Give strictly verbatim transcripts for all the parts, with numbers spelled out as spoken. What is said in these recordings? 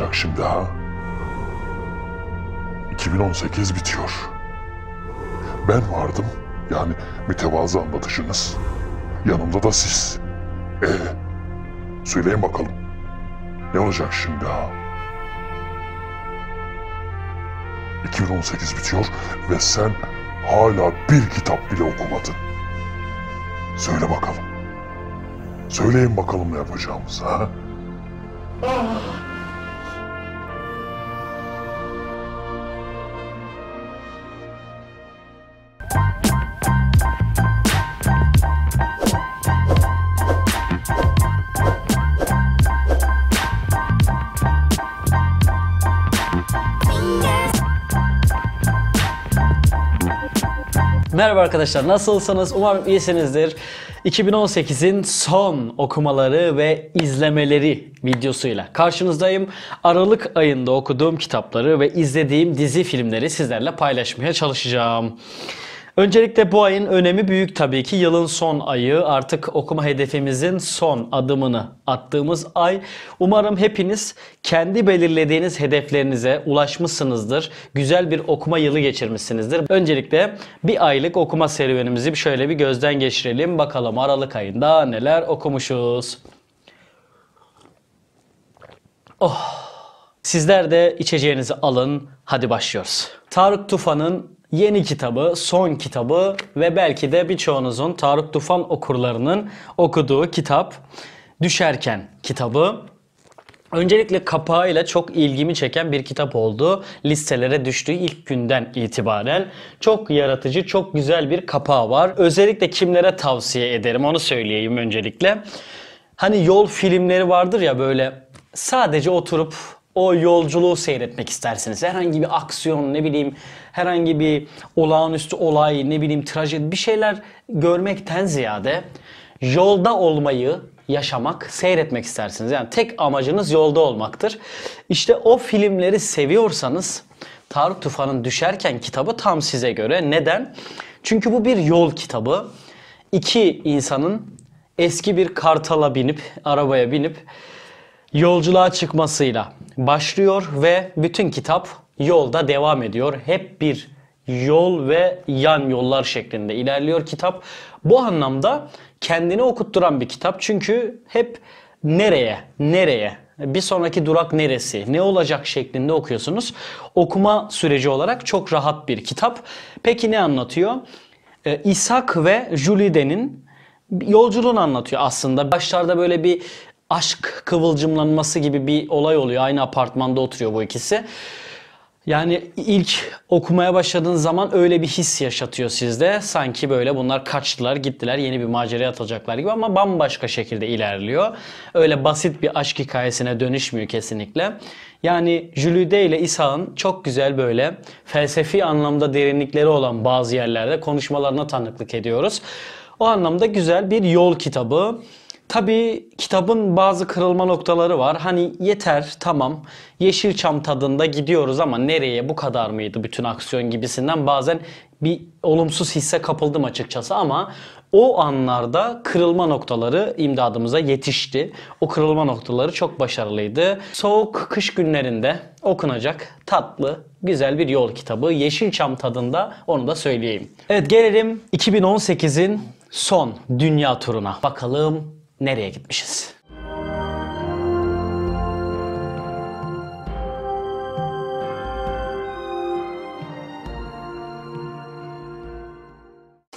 olacak şimdi ha? iki bin on sekiz bitiyor. Ben vardım, yani mütevazı anlatışınız. Yanımda da siz. Ee, söyleyin bakalım. Ne olacak şimdi ha? iki bin on sekiz bitiyor ve sen hala bir kitap bile okumadın. Söyle bakalım. Söyleyin bakalım ne yapacağımızı ha? Merhaba arkadaşlar, nasılsınız? Umarım iyisinizdir. iki bin on sekizin son okumaları ve izlemeleri videosuyla karşınızdayım. Aralık ayında okuduğum kitapları ve izlediğim dizi filmleri sizlerle paylaşmaya çalışacağım. Öncelikle bu ayın önemi büyük tabii ki. Yılın son ayı, artık okuma hedefimizin son adımını attığımız ay. Umarım hepiniz kendi belirlediğiniz hedeflerinize ulaşmışsınızdır. Güzel bir okuma yılı geçirmişsinizdir. Öncelikle bir aylık okuma serüvenimizi şöyle bir gözden geçirelim. Bakalım Aralık ayında neler okumuşuz. Oh! Sizler de içeceğinizi alın. Hadi başlıyoruz. Tarık Tufan'ın yeni kitabı, son kitabı ve belki de birçoğunuzun, Tarık Tufan okurlarının okuduğu kitap Düşerken kitabı. Öncelikle kapağıyla çok ilgimi çeken bir kitap oldu. Listelere düştüğü ilk günden itibaren çok yaratıcı, çok güzel bir kapağı var. Özellikle kimlere tavsiye ederim onu söyleyeyim öncelikle. Hani yol filmleri vardır ya, böyle sadece oturup o yolculuğu seyretmek istersiniz. Herhangi bir aksiyon, ne bileyim, herhangi bir olağanüstü olay, ne bileyim trajedi, bir şeyler görmekten ziyade yolda olmayı yaşamak, seyretmek istersiniz. Yani tek amacınız yolda olmaktır. İşte o filmleri seviyorsanız Tarık Tufan'ın Düşerken kitabı tam size göre. Neden? Çünkü bu bir yol kitabı. İki insanın eski bir kartala binip, arabaya binip yolculuğa çıkmasıyla başlıyor ve bütün kitap yolda devam ediyor. Hep bir yol ve yan yollar şeklinde ilerliyor kitap. Bu anlamda kendini okutturan bir kitap. Çünkü hep nereye, nereye, bir sonraki durak neresi, ne olacak şeklinde okuyorsunuz. Okuma süreci olarak çok rahat bir kitap. Peki ne anlatıyor? Ee, İshak ve Jülide'nin yolculuğunu anlatıyor aslında. Başlarda böyle bir aşk kıvılcımlanması gibi bir olay oluyor. Aynı apartmanda oturuyor bu ikisi. Yani ilk okumaya başladığınız zaman öyle bir his yaşatıyor sizde. Sanki böyle bunlar kaçtılar, gittiler, yeni bir maceraya atılacaklar gibi, ama bambaşka şekilde ilerliyor. Öyle basit bir aşk hikayesine dönüşmüyor kesinlikle. Yani Jülide ile İsa'nın çok güzel böyle felsefi anlamda derinlikleri olan bazı yerlerde konuşmalarına tanıklık ediyoruz. O anlamda güzel bir yol kitabı. Tabii kitabın bazı kırılma noktaları var. Hani yeter, tamam, Yeşilçam tadında gidiyoruz ama nereye, bu kadar mıydı bütün aksiyon gibisinden bazen bir olumsuz hisse kapıldım açıkçası, ama o anlarda kırılma noktaları imdadımıza yetişti. O kırılma noktaları çok başarılıydı. Soğuk kış günlerinde okunacak tatlı, güzel bir yol kitabı. Yeşilçam tadında, onu da söyleyeyim. Evet, gelelim iki bin on sekizin son dünya turuna. Bakalım nereye gitmişiz?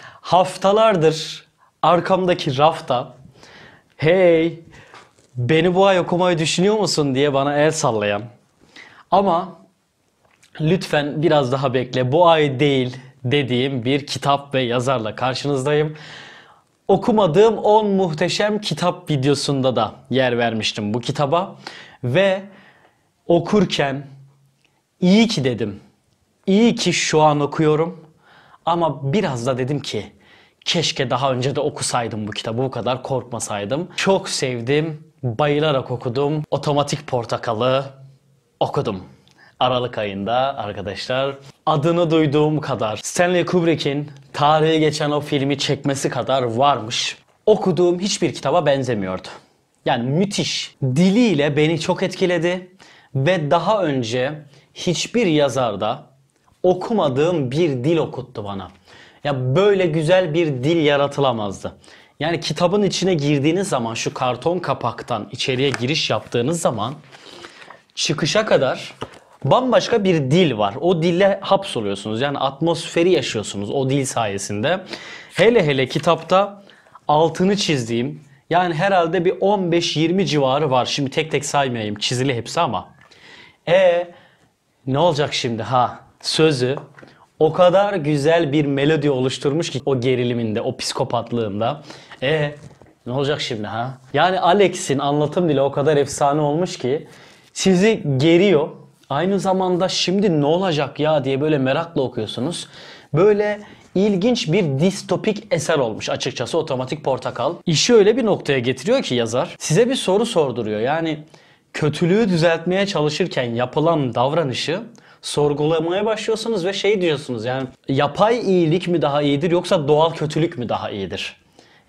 Haftalardır arkamdaki rafta "Hey, beni bu ay okumayı düşünüyor musun?" diye bana el sallayan, ama lütfen biraz daha bekle, bu ay değil dediğim bir kitap ve yazarla karşınızdayım. Okumadığım on muhteşem kitap videosunda da yer vermiştim bu kitaba ve okurken iyi ki dedim, iyi ki şu an okuyorum, ama biraz da dedim ki keşke daha önce de okusaydım bu kitabı, bu kadar korkmasaydım. Çok sevdim, bayılarak okudum. Otomatik Portakal'ı okudum Aralık ayında arkadaşlar. Adını duyduğum kadar, Stanley Kubrick'in tarihi geçen o filmi çekmesi kadar varmış. Okuduğum hiçbir kitaba benzemiyordu. Yani müthiş. Diliyle beni çok etkiledi Ve daha önce hiçbir yazarda okumadığım bir dil okuttu bana. Ya böyle güzel bir dil yaratılamazdı. Yani kitabın içine girdiğiniz zaman, şu karton kapaktan içeriye giriş yaptığınız zaman çıkışa kadar bambaşka bir dil var. O dille hapsoluyorsunuz. Yani atmosferi yaşıyorsunuz o dil sayesinde. Hele hele kitapta altını çizdiğim, yani herhalde bir on beş yirmi civarı var. Şimdi tek tek saymayayım. Çizili hepsi ama. E ne olacak şimdi ha? Sözü o kadar güzel bir melodi oluşturmuş ki o geriliminde, o psikopatlığında. E ne olacak şimdi ha? Yani Alex'in anlatım dili o kadar efsane olmuş ki sizi geriyor. Aynı zamanda şimdi ne olacak ya diye böyle merakla okuyorsunuz. Böyle ilginç bir distopik eser olmuş açıkçası Otomatik Portakal. İşi öyle bir noktaya getiriyor ki yazar size bir soru sorduruyor. Yani kötülüğü düzeltmeye çalışırken yapılan davranışı sorgulamaya başlıyorsunuz ve şey diyorsunuz, yani yapay iyilik mi daha iyidir yoksa doğal kötülük mü daha iyidir?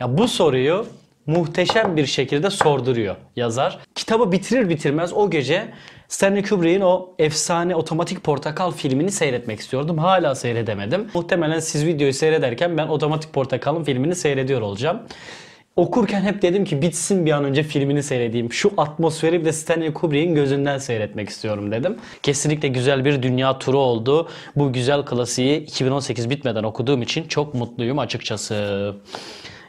Ya bu soruyu muhteşem bir şekilde sorduruyor yazar. Kitabı bitirir bitirmez o gece Stanley Kubrick'in o efsane Otomatik Portakal filmini seyretmek istiyordum. Hala seyredemedim. Muhtemelen siz videoyu seyrederken ben Otomatik Portakal'ın filmini seyrediyor olacağım. Okurken hep dedim ki bitsin bir an önce filmini seyredeyim. Şu atmosferi bir de Stanley Kubrick'in gözünden seyretmek istiyorum dedim. Kesinlikle güzel bir dünya turu oldu. Bu güzel klasiği iki bin on sekiz bitmeden okuduğum için çok mutluyum açıkçası.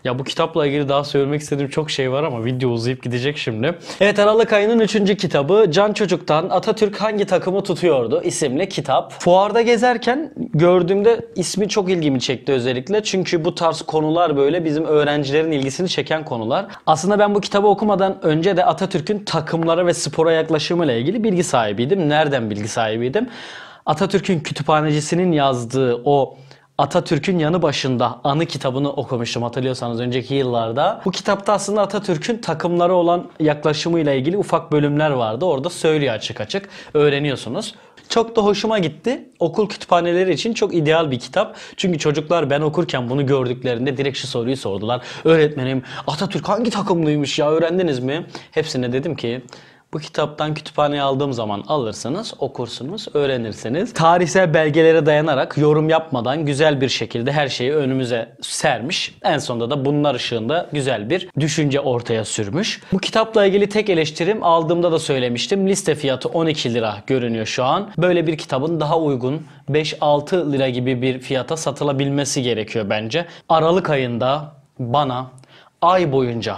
Ya bu kitapla ilgili daha söylemek istediğim çok şey var ama video uzayıp gidecek şimdi. Evet, Aralık ayının üçüncü kitabı Can Çocuk'tan Atatürk Hangi Takımı Tutuyordu isimli kitap. Fuarda gezerken gördüğümde ismi çok ilgimi çekti özellikle. Çünkü bu tarz konular böyle bizim öğrencilerin ilgisini çeken konular. Aslında ben bu kitabı okumadan önce de Atatürk'ün takımlara ve spora yaklaşımıyla ilgili bilgi sahibiydim. Nereden bilgi sahibiydim? Atatürk'ün kütüphanecisinin yazdığı o Atatürk'ün Yanı Başında anı kitabını okumuştum hatırlıyorsanız önceki yıllarda. Bu kitapta aslında Atatürk'ün takımlara olan yaklaşımıyla ilgili ufak bölümler vardı. Orada söylüyor açık açık. Öğreniyorsunuz. Çok da hoşuma gitti. Okul kütüphaneleri için çok ideal bir kitap. Çünkü çocuklar ben okurken bunu gördüklerinde direkt şu soruyu sordular. Öğretmenim, Atatürk hangi takımlıymış ya, öğrendiniz mi? Hepsine dedim ki bu kitaptan kütüphaneye aldığım zaman alırsınız, okursunuz, öğrenirsiniz. Tarihsel belgelere dayanarak yorum yapmadan güzel bir şekilde her şeyi önümüze sermiş. En sonunda da bunlar ışığında güzel bir düşünce ortaya sürmüş. Bu kitapla ilgili tek eleştirim, aldığımda da söylemiştim. Liste fiyatı on iki lira görünüyor şu an. Böyle bir kitabın daha uygun beş altı lira gibi bir fiyata satılabilmesi gerekiyor bence. Aralık ayında bana ay boyunca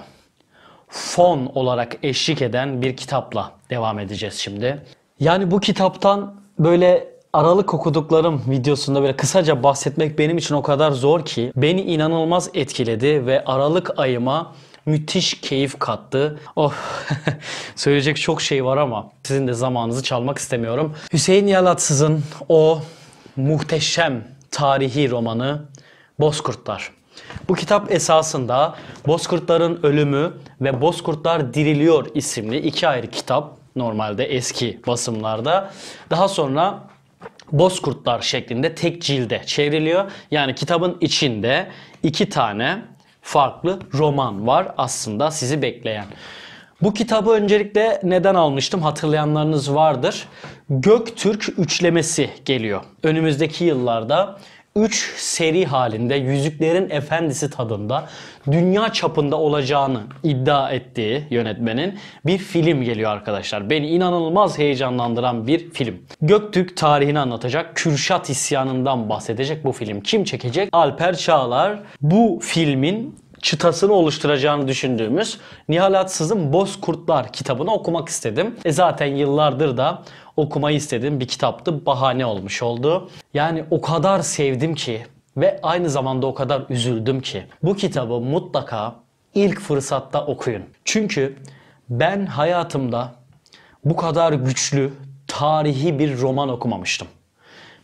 fon olarak eşlik eden bir kitapla devam edeceğiz şimdi. Yani bu kitaptan böyle Aralık okuduklarım videosunda böyle kısaca bahsetmek benim için o kadar zor ki beni inanılmaz etkiledi ve Aralık ayıma müthiş keyif kattı. Oh, söyleyecek çok şey var ama sizin de zamanınızı çalmak istemiyorum. Hüseyin Yalatsız'ın o muhteşem tarihi romanı Bozkurtlar. Bu kitap esasında Bozkurtların Ölümü ve Bozkurtlar Diriliyor isimli iki ayrı kitap, normalde eski basımlarda. Daha sonra Bozkurtlar şeklinde tek cilde çevriliyor. Yani kitabın içinde iki tane farklı roman var aslında sizi bekleyen. Bu kitabı öncelikle neden almıştım? Hatırlayanlarınız vardır. Göktürk üçlemesi geliyor. Önümüzdeki yıllarda üç seri halinde Yüzüklerin Efendisi tadında dünya çapında olacağını iddia ettiği yönetmenin bir film geliyor arkadaşlar. Beni inanılmaz heyecanlandıran bir film. Göktürk tarihini anlatacak, Kürşat isyanından bahsedecek bu film. Kim çekecek? Alper Çağlar. Bu filmin çıtasını oluşturacağını düşündüğümüz Nihal Atsız'ın Bozkurtlar kitabını okumak istedim. E zaten yıllardır da okumayı istediğim bir kitaptı. Bahane olmuş oldu. Yani o kadar sevdim ki ve aynı zamanda o kadar üzüldüm ki. Bu kitabı mutlaka ilk fırsatta okuyun. Çünkü ben hayatımda bu kadar güçlü tarihi bir roman okumamıştım.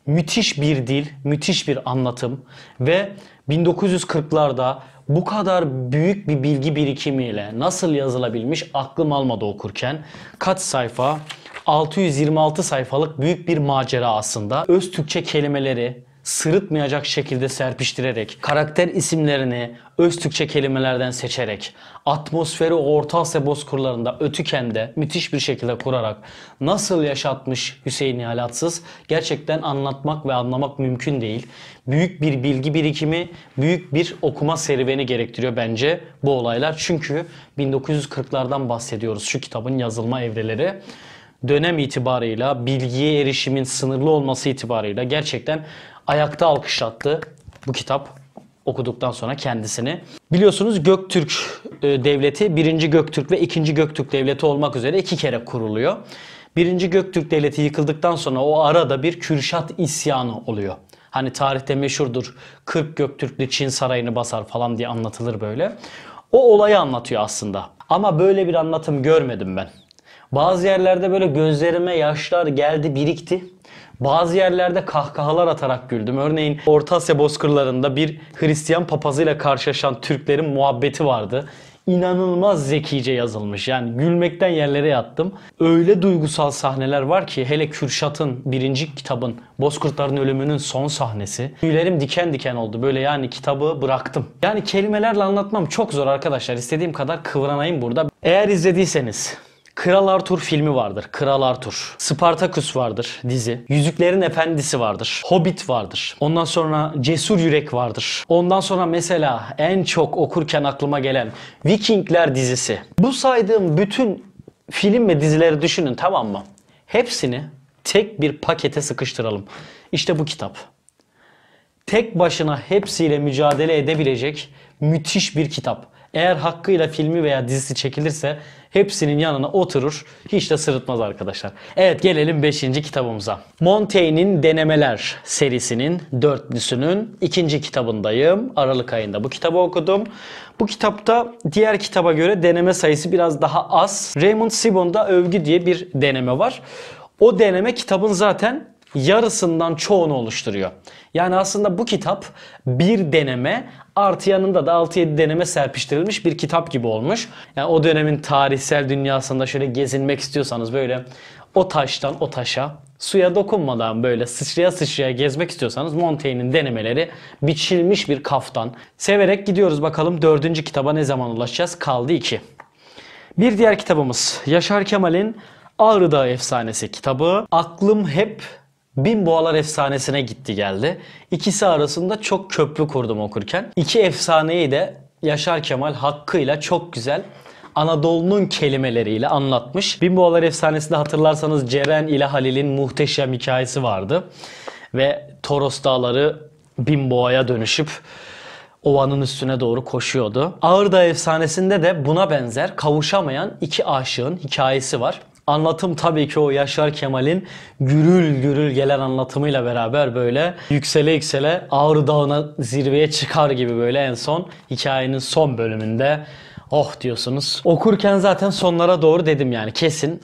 Müthiş bir dil, müthiş bir anlatım ve bin dokuz yüz kırklarda bu kadar büyük bir bilgi birikimiyle nasıl yazılabilmiş aklım almadı okurken. Kaç sayfa? altı yüz yirmi altı sayfalık büyük bir macera aslında. Öz Türkçe kelimeleri, sırıtmayacak şekilde serpiştirerek, karakter isimlerini öz Türkçe kelimelerden seçerek, atmosferi Orta Asya bozkurlarında, Ötüken'de müthiş bir şekilde kurarak nasıl yaşatmış Hüseyin Yalatsız gerçekten anlatmak ve anlamak mümkün değil. Büyük bir bilgi birikimi, büyük bir okuma serüveni gerektiriyor bence bu olaylar. Çünkü bin dokuz yüz kırklardan bahsediyoruz şu kitabın yazılma evreleri. Dönem itibarıyla, bilgiye erişimin sınırlı olması itibarıyla gerçekten ayakta alkışlattı bu kitap okuduktan sonra kendisini. Biliyorsunuz Göktürk Devleti birinci Göktürk ve ikinci Göktürk Devleti olmak üzere iki kere kuruluyor. birinci Göktürk Devleti yıkıldıktan sonra o arada bir Kürşat isyanı oluyor. Hani tarihte meşhurdur, kırk Göktürklü Çin sarayını basar falan diye anlatılır böyle. O olayı anlatıyor aslında. Ama böyle bir anlatım görmedim ben. Bazı yerlerde böyle gözlerime yaşlar geldi, birikti. Bazı yerlerde kahkahalar atarak güldüm. Örneğin Orta Asya bozkırlarında bir Hristiyan papazıyla karşılaşan Türklerin muhabbeti vardı. İnanılmaz zekice yazılmış. Yani gülmekten yerlere yattım. Öyle duygusal sahneler var ki, hele Kürşat'ın birinci kitabın Bozkurtların Ölümü'nün son sahnesi. Tüylerim diken diken oldu. Böyle yani kitabı bıraktım. Yani kelimelerle anlatmam çok zor arkadaşlar. İstediğim kadar kıvranayım burada. Eğer izlediyseniz Kral Arthur filmi vardır. Kral Arthur. Spartacus vardır dizi. Yüzüklerin Efendisi vardır. Hobbit vardır. Ondan sonra Cesur Yürek vardır. Ondan sonra mesela en çok okurken aklıma gelen Vikingler dizisi. Bu saydığım bütün film ve dizileri düşünün, tamam mı? Hepsini tek bir pakete sıkıştıralım. İşte bu kitap. Tek başına hepsiyle mücadele edebilecek müthiş bir kitap. Eğer hakkıyla filmi veya dizisi çekilirse hepsinin yanına oturur, hiç de sırıtmaz arkadaşlar. Evet, gelelim beşinci kitabımıza. Montaigne'in Denemeler serisinin dörtlüsünün ikinci kitabındayım. Aralık ayında bu kitabı okudum. Bu kitapta diğer kitaba göre deneme sayısı biraz daha az. Raymond Sibon'da Övgü diye bir deneme var. O deneme kitabın zaten yarısından çoğunu oluşturuyor. Yani aslında bu kitap bir deneme, artı yanında da altı yedi deneme serpiştirilmiş bir kitap gibi olmuş. Yani o dönemin tarihsel dünyasında şöyle gezinmek istiyorsanız, böyle o taştan o taşa, suya dokunmadan böyle sıçraya sıçraya gezmek istiyorsanız Montaigne'in denemeleri biçilmiş bir kaftan. Severek gidiyoruz, bakalım dördüncü kitaba ne zaman ulaşacağız? Kaldı iki. Bir diğer kitabımız Yaşar Kemal'in Ağrı Dağı Efsanesi kitabı. Aklım hep Bin Boğalar efsanesine gitti geldi. İkisi arasında çok köprü kurdum okurken. İki efsaneyi de Yaşar Kemal hakkıyla çok güzel Anadolu'nun kelimeleriyle anlatmış. Bin Boğalar efsanesinde hatırlarsanız Ceren ile Halil'in muhteşem hikayesi vardı. Ve Toros dağları Bin Boğa'ya dönüşüp ovanın üstüne doğru koşuyordu. Ağrı Dağı efsanesinde de buna benzer kavuşamayan iki aşığın hikayesi var. Anlatım tabii ki o Yaşar Kemal'in gürül gürül gelen anlatımıyla beraber böyle yüksele yüksele Ağrı Dağı'na, zirveye çıkar gibi böyle en son hikayenin son bölümünde oh diyorsunuz. Okurken zaten sonlara doğru dedim yani kesin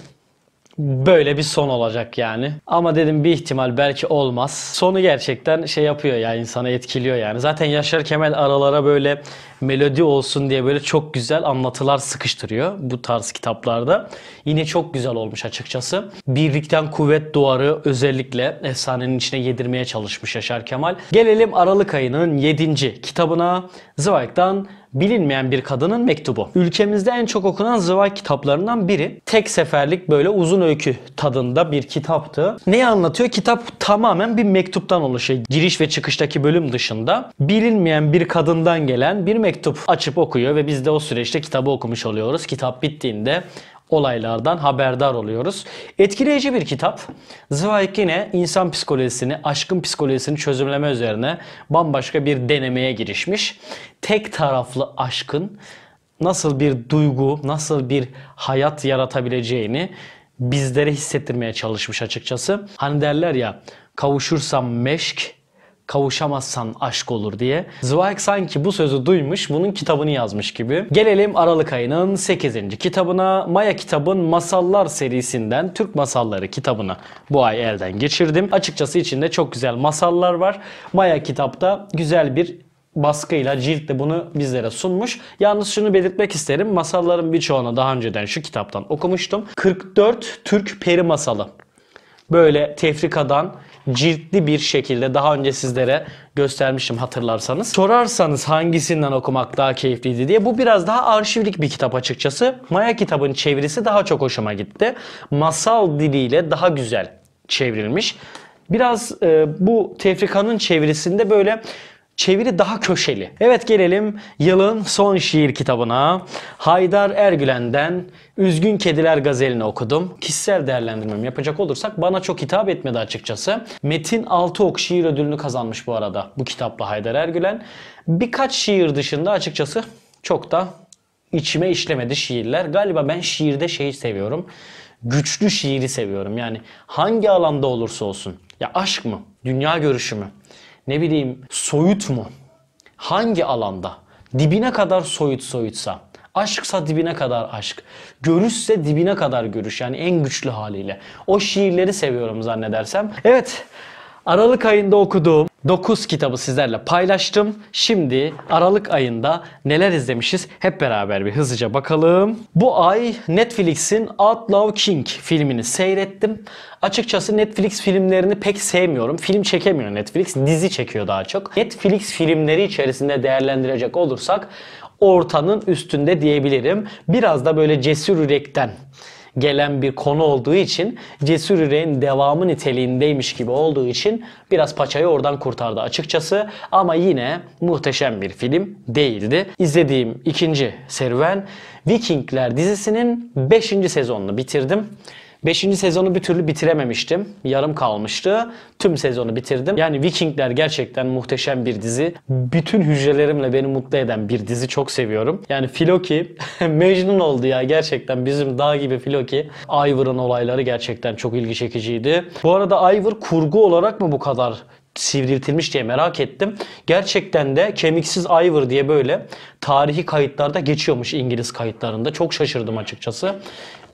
böyle bir son olacak yani. Ama dedim bir ihtimal, belki olmaz. Sonu gerçekten şey yapıyor yani, insanı etkiliyor yani. Zaten Yaşar Kemal aralara böyle melodi olsun diye böyle çok güzel anlatılar sıkıştırıyor bu tarz kitaplarda. Yine çok güzel olmuş açıkçası. Birlikten kuvvet duvarı özellikle efsanenin içine yedirmeye çalışmış Yaşar Kemal. Gelelim Aralık ayının yedinci kitabına. Zweig'dan Bilinmeyen Bir Kadının Mektubu. Ülkemizde en çok okunan Zweig kitaplarından biri. Tek seferlik böyle uzun öykü tadında bir kitaptı. Neyi anlatıyor? Kitap tamamen bir mektuptan oluşuyor. Giriş ve çıkıştaki bölüm dışında. Bilinmeyen bir kadından gelen bir mektup açıp okuyor ve biz de o süreçte kitabı okumuş oluyoruz. Kitap bittiğinde olaylardan haberdar oluyoruz. Etkileyici bir kitap. Zweig yine insan psikolojisini, aşkın psikolojisini çözümleme üzerine bambaşka bir denemeye girişmiş. Tek taraflı aşkın nasıl bir duygu, nasıl bir hayat yaratabileceğini bizlere hissettirmeye çalışmış açıkçası. Hani derler ya, kavuşursam meşk, kavuşamazsan aşk olur diye. Zweig sanki bu sözü duymuş, bunun kitabını yazmış gibi. Gelelim Aralık ayının sekizinci kitabına. Maya kitabın Masallar serisinden Türk Masalları kitabını bu ay elden geçirdim. Açıkçası içinde çok güzel masallar var. Maya kitapta güzel bir baskıyla, ciltle bunu bizlere sunmuş. Yalnız şunu belirtmek isterim. Masalların birçoğunu daha önceden şu kitaptan okumuştum. kırk dört Türk Peri Masalı. Böyle tefrikadan ciltli bir şekilde daha önce sizlere göstermiştim hatırlarsanız. Sorarsanız hangisinden okumak daha keyifliydi diye, bu biraz daha arşivlik bir kitap açıkçası. Maya kitabın çevirisi daha çok hoşuma gitti. Masal diliyle daha güzel çevrilmiş. Biraz e, bu tefrikanın çevirisinde böyle çeviri daha köşeli. Evet, gelelim yılın son şiir kitabına. Haydar Ergülen'den Üzgün Kediler Gazeli'ni okudum. Kişisel değerlendirmemi yapacak olursak bana çok hitap etmedi açıkçası. Metin Altıok şiir ödülünü kazanmış bu arada bu kitapla Haydar Ergülen. Birkaç şiir dışında açıkçası çok da içime işlemedi şiirler. Galiba ben şiirde şeyi seviyorum. Güçlü şiiri seviyorum. Yani hangi alanda olursa olsun. Ya aşk mı? Dünya görüşü mü? Ne bileyim, soyut mu? Hangi alanda? Dibine kadar soyut soyutsa. Aşksa dibine kadar aşk. Görüşse dibine kadar görüş. Yani en güçlü haliyle. O şiirleri seviyorum zannedersem. Evet, Aralık ayında okuduğum dokuz kitabı sizlerle paylaştım. Şimdi Aralık ayında neler izlemişiz hep beraber bir hızlıca bakalım. Bu ay Netflix'in Outlaw King filmini seyrettim. Açıkçası Netflix filmlerini pek sevmiyorum. Film çekemiyor Netflix, dizi çekiyor daha çok. Netflix filmleri içerisinde değerlendirecek olursak ortanın üstünde diyebilirim. Biraz da böyle cesur yürekten gelen bir konu olduğu için, cesur yüreğin devamı niteliğindeymiş gibi olduğu için biraz paçayı oradan kurtardı açıkçası. Ama yine muhteşem bir film değildi. İzlediğim ikinci serüven Vikingler dizisinin beşinci sezonunu bitirdim. beşinci sezonu bir türlü bitirememiştim. Yarım kalmıştı. Tüm sezonu bitirdim. Yani Vikingler gerçekten muhteşem bir dizi. Bütün hücrelerimle beni mutlu eden bir dizi. Çok seviyorum. Yani Filoki Mecnun oldu ya gerçekten. Bizim dağ gibi Filoki. Ivar'ın olayları gerçekten çok ilgi çekiciydi. Bu arada Ivar kurgu olarak mı bu kadar sivriltilmiş diye merak ettim. Gerçekten de Kemiksiz Ivar diye böyle tarihi kayıtlarda geçiyormuş, İngiliz kayıtlarında. Çok şaşırdım açıkçası.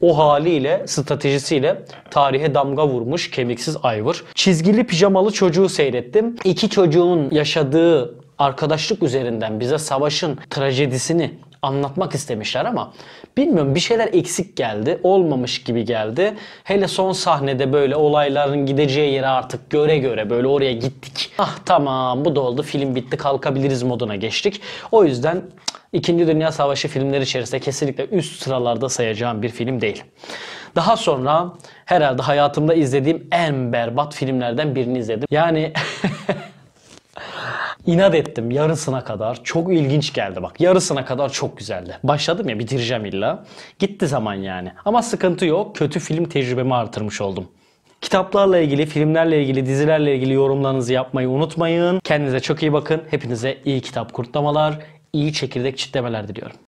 O haliyle, stratejisiyle tarihe damga vurmuş Kemiksiz Ivar. Çizgili Pijamalı Çocuğu seyrettim. İki çocuğun yaşadığı arkadaşlık üzerinden bize savaşın trajedisini anlatmak istemişler ama bilmiyorum, bir şeyler eksik geldi. Olmamış gibi geldi. Hele son sahnede böyle olayların gideceği yere artık göre göre böyle oraya gittik. Ah tamam, bu da oldu, film bitti, kalkabiliriz moduna geçtik. O yüzden İkinci Dünya Savaşı filmleri içerisinde kesinlikle üst sıralarda sayacağım bir film değil. Daha sonra herhalde hayatımda izlediğim en berbat filmlerden birini izledim. Yani İnat ettim yarısına kadar. Çok ilginç geldi bak. Yarısına kadar çok güzeldi. Başladım ya, bitireceğim illa. Gitti zaman yani. Ama sıkıntı yok. Kötü film tecrübemi artırmış oldum. Kitaplarla ilgili, filmlerle ilgili, dizilerle ilgili yorumlarınızı yapmayı unutmayın. Kendinize çok iyi bakın. Hepinize iyi kitap kurtlamalar, iyi çekirdek çitlemeler diliyorum.